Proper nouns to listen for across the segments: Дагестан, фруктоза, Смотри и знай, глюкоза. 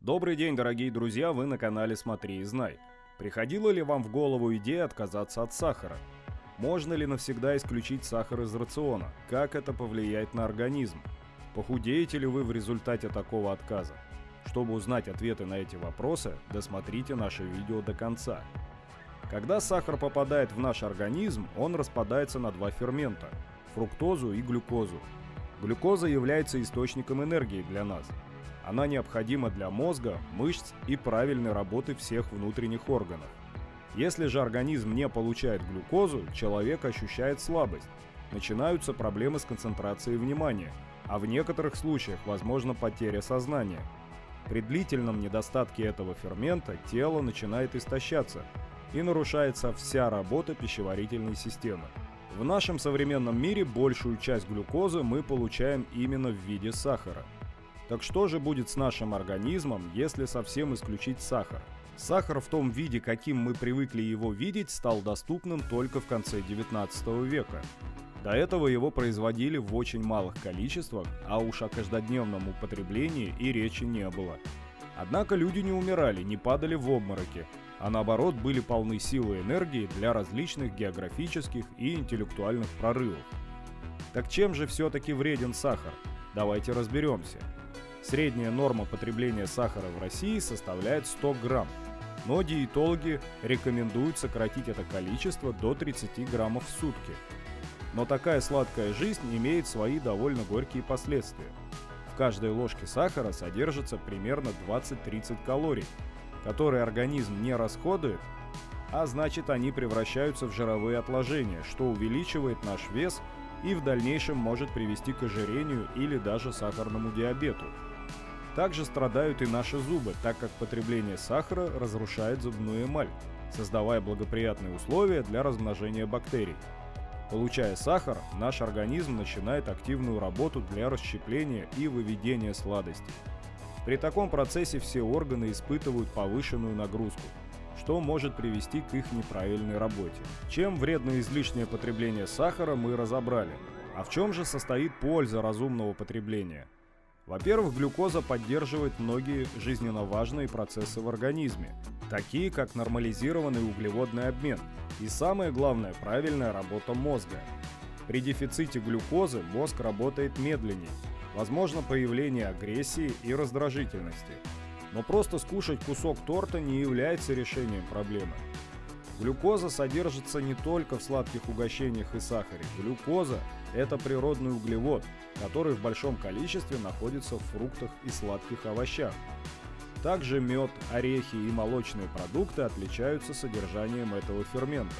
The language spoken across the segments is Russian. Добрый день, дорогие друзья, вы на канале «Смотри и знай». Приходила ли вам в голову идея отказаться от сахара? Можно ли навсегда исключить сахар из рациона? Как это повлияет на организм? Похудеете ли вы в результате такого отказа? Чтобы узнать ответы на эти вопросы, досмотрите наше видео до конца. Когда сахар попадает в наш организм, он распадается на два фермента – фруктозу и глюкозу. Глюкоза является источником энергии для нас. Она необходима для мозга, мышц и правильной работы всех внутренних органов. Если же организм не получает глюкозу, человек ощущает слабость. Начинаются проблемы с концентрацией внимания, а в некоторых случаях возможна потеря сознания. При длительном недостатке этого фермента тело начинает истощаться и нарушается вся работа пищеварительной системы. В нашем современном мире большую часть глюкозы мы получаем именно в виде сахара. Так что же будет с нашим организмом, если совсем исключить сахар? Сахар в том виде, каким мы привыкли его видеть, стал доступным только в конце 19 века. До этого его производили в очень малых количествах, а уж о каждодневном употреблении и речи не было. Однако люди не умирали, не падали в обмороки, а наоборот были полны силы и энергии для различных географических и интеллектуальных прорывов. Так чем же все-таки вреден сахар? Давайте разберемся. Средняя норма потребления сахара в России составляет 100 грамм, но диетологи рекомендуют сократить это количество до 30 граммов в сутки. Но такая сладкая жизнь имеет свои довольно горькие последствия. В каждой ложке сахара содержится примерно 20-30 калорий, которые организм не расходует, а значит они превращаются в жировые отложения, что увеличивает наш вес и в дальнейшем может привести к ожирению или даже сахарному диабету. Также страдают и наши зубы, так как потребление сахара разрушает зубную эмаль, создавая благоприятные условия для размножения бактерий. Получая сахар, наш организм начинает активную работу для расщепления и выведения сладостей. При таком процессе все органы испытывают повышенную нагрузку, что может привести к их неправильной работе. Чем вредно излишнее потребление сахара, мы разобрали. А в чем же состоит польза разумного потребления? Во-первых, глюкоза поддерживает многие жизненно важные процессы в организме, такие как нормализированный углеводный обмен и, самое главное, правильная работа мозга. При дефиците глюкозы мозг работает медленнее, возможно появление агрессии и раздражительности. Но просто скушать кусок торта не является решением проблемы. Глюкоза содержится не только в сладких угощениях и сахаре. Глюкоза – это природный углевод, который в большом количестве находится в фруктах и сладких овощах. Также мед, орехи и молочные продукты отличаются содержанием этого фермента.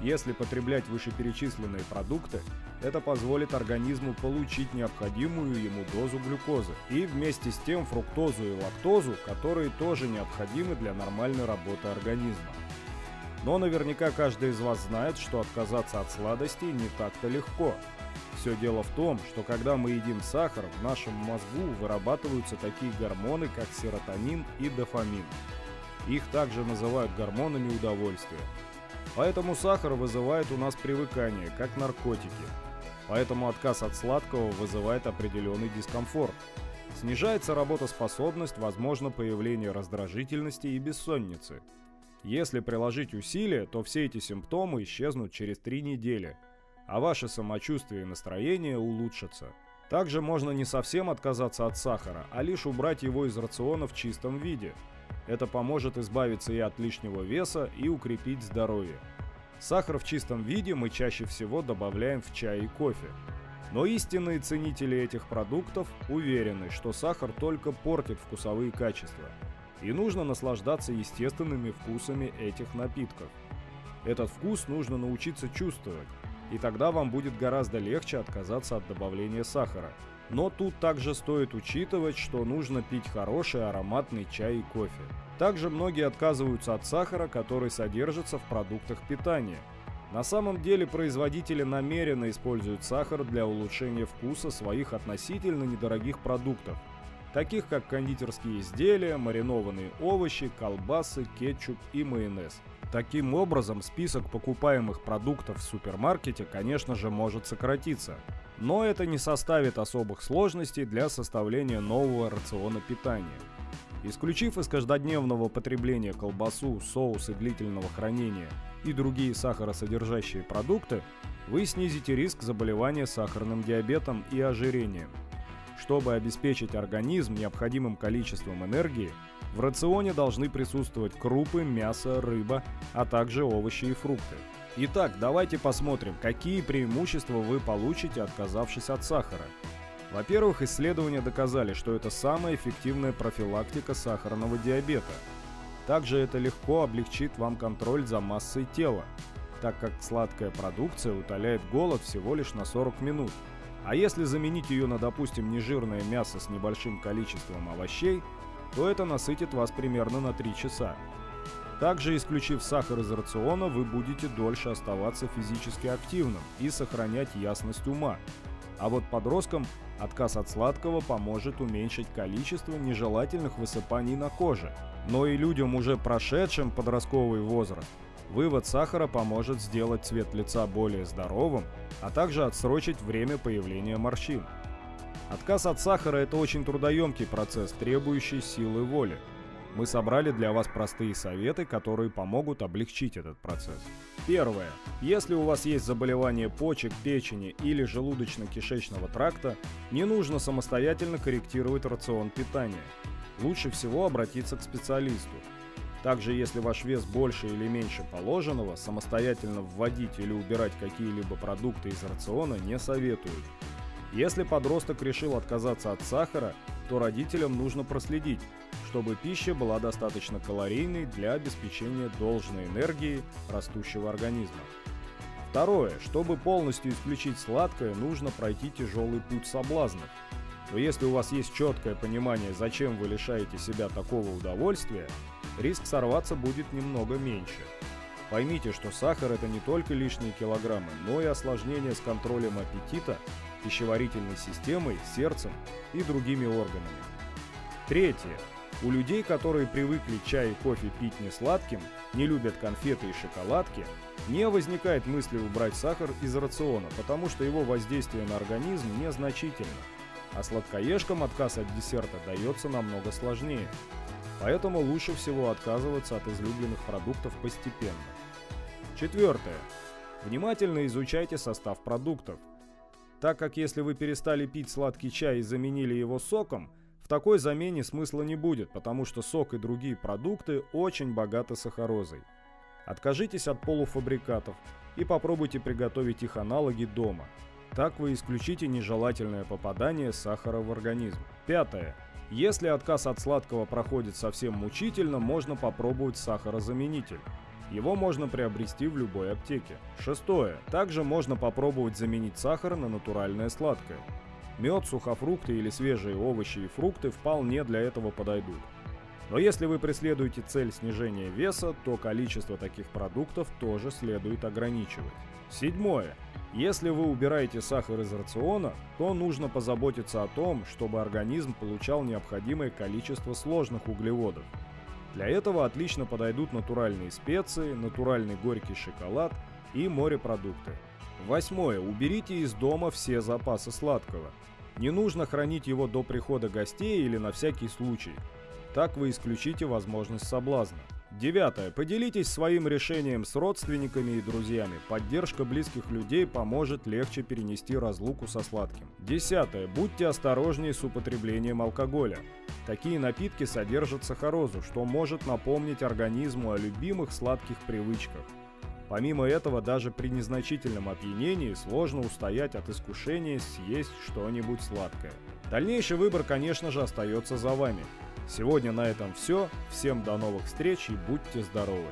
Если потреблять вышеперечисленные продукты, это позволит организму получить необходимую ему дозу глюкозы и вместе с тем фруктозу и лактозу, которые тоже необходимы для нормальной работы организма. Но наверняка каждый из вас знает, что отказаться от сладостей не так-то легко. Все дело в том, что когда мы едим сахар, в нашем мозгу вырабатываются такие гормоны, как серотонин и дофамин. Их также называют гормонами удовольствия. Поэтому сахар вызывает у нас привыкание, как наркотики. Поэтому отказ от сладкого вызывает определенный дискомфорт. Снижается работоспособность, возможно появление раздражительности и бессонницы. Если приложить усилия, то все эти симптомы исчезнут через 3 недели, а ваше самочувствие и настроение улучшатся. Также можно не совсем отказаться от сахара, а лишь убрать его из рациона в чистом виде. Это поможет избавиться и от лишнего веса, и укрепить здоровье. Сахар в чистом виде мы чаще всего добавляем в чай и кофе. Но истинные ценители этих продуктов уверены, что сахар только портит вкусовые качества. И нужно наслаждаться естественными вкусами этих напитков. Этот вкус нужно научиться чувствовать, и тогда вам будет гораздо легче отказаться от добавления сахара. Но тут также стоит учитывать, что нужно пить хороший ароматный чай и кофе. Также многие отказываются от сахара, который содержится в продуктах питания. На самом деле производители намеренно используют сахар для улучшения вкуса своих относительно недорогих продуктов, таких как кондитерские изделия, маринованные овощи, колбасы, кетчуп и майонез. Таким образом, список покупаемых продуктов в супермаркете, конечно же, может сократиться. Но это не составит особых сложностей для составления нового рациона питания. Исключив из каждодневного потребления колбасу, соусы длительного хранения и другие сахаросодержащие продукты, вы снизите риск заболевания сахарным диабетом и ожирением. Чтобы обеспечить организм необходимым количеством энергии, в рационе должны присутствовать крупы, мясо, рыба, а также овощи и фрукты. Итак, давайте посмотрим, какие преимущества вы получите, отказавшись от сахара. Во-первых, исследования доказали, что это самая эффективная профилактика сахарного диабета. Также это легко облегчит вам контроль за массой тела, так как сладкая продукция утоляет голод всего лишь на 40 минут. А если заменить ее на, допустим, нежирное мясо с небольшим количеством овощей, то это насытит вас примерно на 3 часа. Также, исключив сахар из рациона, вы будете дольше оставаться физически активным и сохранять ясность ума. А вот подросткам отказ от сладкого поможет уменьшить количество нежелательных высыпаний на коже. Но и людям, уже прошедшим подростковый возраст, вывод сахара поможет сделать цвет лица более здоровым, а также отсрочить время появления морщин. Отказ от сахара – это очень трудоемкий процесс, требующий силы воли. Мы собрали для вас простые советы, которые помогут облегчить этот процесс. Первое. Если у вас есть заболевание почек, печени или желудочно-кишечного тракта, не нужно самостоятельно корректировать рацион питания. Лучше всего обратиться к специалисту. Также, если ваш вес больше или меньше положенного, самостоятельно вводить или убирать какие-либо продукты из рациона не советуют. Если подросток решил отказаться от сахара, то родителям нужно проследить, чтобы пища была достаточно калорийной для обеспечения должной энергии растущего организма. Второе. Чтобы полностью исключить сладкое, нужно пройти тяжелый путь соблазнов. Но если у вас есть четкое понимание, зачем вы лишаете себя такого удовольствия, риск сорваться будет немного меньше. Поймите, что сахар – это не только лишние килограммы, но и осложнения с контролем аппетита, пищеварительной системой, сердцем и другими органами. Третье. У людей, которые привыкли чай и кофе пить не сладким, не любят конфеты и шоколадки, не возникает мысли убрать сахар из рациона, потому что его воздействие на организм незначительно, а сладкоежкам отказ от десерта дается намного сложнее. Поэтому лучше всего отказываться от излюбленных продуктов постепенно. Четвертое. Внимательно изучайте состав продуктов, так как если вы перестали пить сладкий чай и заменили его соком, в такой замене смысла не будет, потому что сок и другие продукты очень богаты сахарозой. Откажитесь от полуфабрикатов и попробуйте приготовить их аналоги дома. Так вы исключите нежелательное попадание сахара в организм. Пятое. Если отказ от сладкого проходит совсем мучительно, можно попробовать сахарозаменитель. Его можно приобрести в любой аптеке. Шестое. Также можно попробовать заменить сахар на натуральное сладкое. Мед, сухофрукты или свежие овощи и фрукты вполне для этого подойдут. Но если вы преследуете цель снижения веса, то количество таких продуктов тоже следует ограничивать. Седьмое. Если вы убираете сахар из рациона, то нужно позаботиться о том, чтобы организм получал необходимое количество сложных углеводов. Для этого отлично подойдут натуральные специи, натуральный горький шоколад и морепродукты. Восьмое. Уберите из дома все запасы сладкого. Не нужно хранить его до прихода гостей или на всякий случай. Так вы исключите возможность соблазна. Девятое. Поделитесь своим решением с родственниками и друзьями. Поддержка близких людей поможет легче перенести разлуку со сладким. Десятое. Будьте осторожнее с употреблением алкоголя. Такие напитки содержат сахарозу, что может напомнить организму о любимых сладких привычках. Помимо этого, даже при незначительном опьянении сложно устоять от искушения съесть что-нибудь сладкое. Дальнейший выбор, конечно же, остается за вами. Сегодня на этом все. Всем до новых встреч и будьте здоровы!